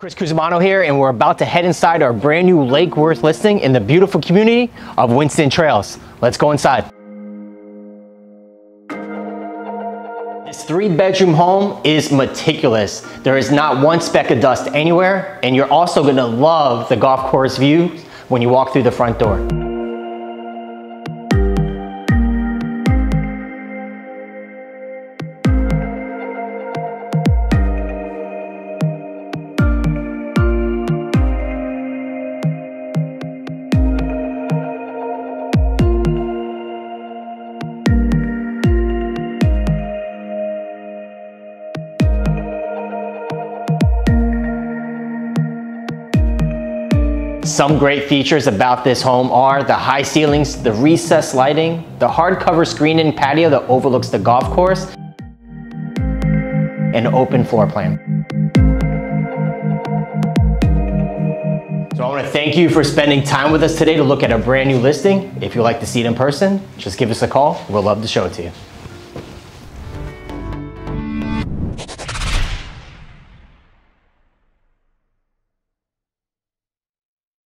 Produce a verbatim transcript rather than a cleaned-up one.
Chris Cusimano here, and we're about to head inside our brand new Lake Worth listing in the beautiful community of Winston Trails. Let's go inside. This three bedroom home is meticulous. There is not one speck of dust anywhere, and you're also gonna love the golf course view when you walk through the front door. Some great features about this home are the high ceilings, the recessed lighting, the hardcover screened-in patio that overlooks the golf course, and open floor plan. So I want to thank you for spending time with us today to look at a brand new listing. If you'd like to see it in person, just give us a call. We'll love to show it to you.